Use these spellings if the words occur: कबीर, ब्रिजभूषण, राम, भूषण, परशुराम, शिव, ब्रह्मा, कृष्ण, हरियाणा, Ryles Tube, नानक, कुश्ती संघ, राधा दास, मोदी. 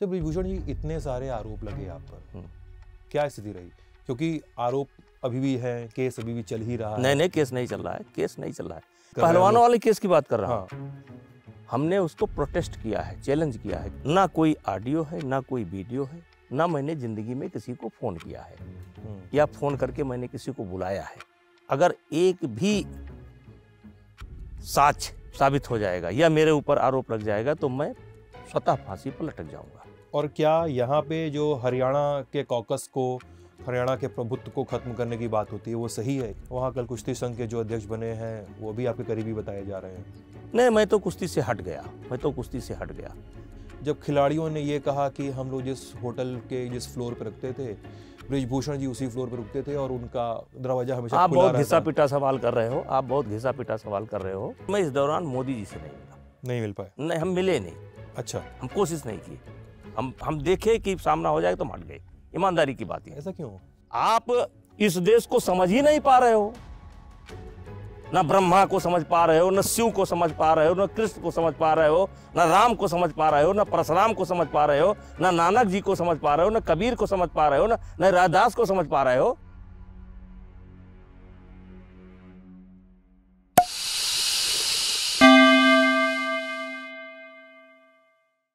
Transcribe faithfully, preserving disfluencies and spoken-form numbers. तो विभूषण जी इतने सारे आरोप लगे आप पर, क्या स्थिति रही? क्योंकि आरोप अभी भी है, केस अभी भी चल ही रहा है। नहीं नहीं, केस नहीं चल रहा है, केस नहीं चल रहा है। पहलवानों वाले केस की बात कर रहा हूँ। हाँ। हमने उसको प्रोटेस्ट किया है, चैलेंज किया है। ना कोई ऑडियो है, ना कोई वीडियो है, ना मैंने जिंदगी में किसी को फोन किया है या फोन करके मैंने किसी को बुलाया है। अगर एक भी साक्ष्य साबित हो जाएगा या मेरे ऊपर आरोप लग जाएगा तो मैं स्वतः फांसी पर लटक जाऊंगा। और क्या यहाँ पे जो हरियाणा के कॉकस को, हरियाणा के प्रभुत्व को खत्म करने की बात होती है वो सही है? वहाँ कल कुश्ती संघ के जो अध्यक्ष बने हैं वो भी आपके करीबी बताए जा रहे हैं। नहीं, मैं तो कुश्ती से हट गया, मैं तो कुश्ती से हट गया। जब खिलाड़ियों ने ये कहा कि हम लोग जिस होटल के जिस फ्लोर पर रुकते थे, ब्रिजभूषण जी उसी फ्लोर पर रुकते थे और उनका दरवाजा हमेशा खुला रहता। आप बहुत घिसा पिटा सवाल कर रहे हो, आप बहुत घिसा पिटा सवाल कर रहे हो। मैं इस दौरान मोदी जी से नहीं मिला, नहीं मिल पाए, नहीं हम मिले नहीं। अच्छा, हम कोशिश नहीं की, हम हम देखे कि सामना हो जाए तो हट गए। ईमानदारी की बात है। ऐसा क्यों? आप इस देश को समझ ही नहीं पा रहे हो, ना ब्रह्मा को समझ पा रहे हो, ना शिव को समझ पा रहे हो, ना कृष्ण को समझ पा रहे हो, ना राम को समझ पा रहे हो, ना परशुराम को समझ पा रहे हो, ना नानक जी को समझ पा रहे हो, ना कबीर को समझ पा रहे हो, ना राधा दास को समझ पा रहे हो।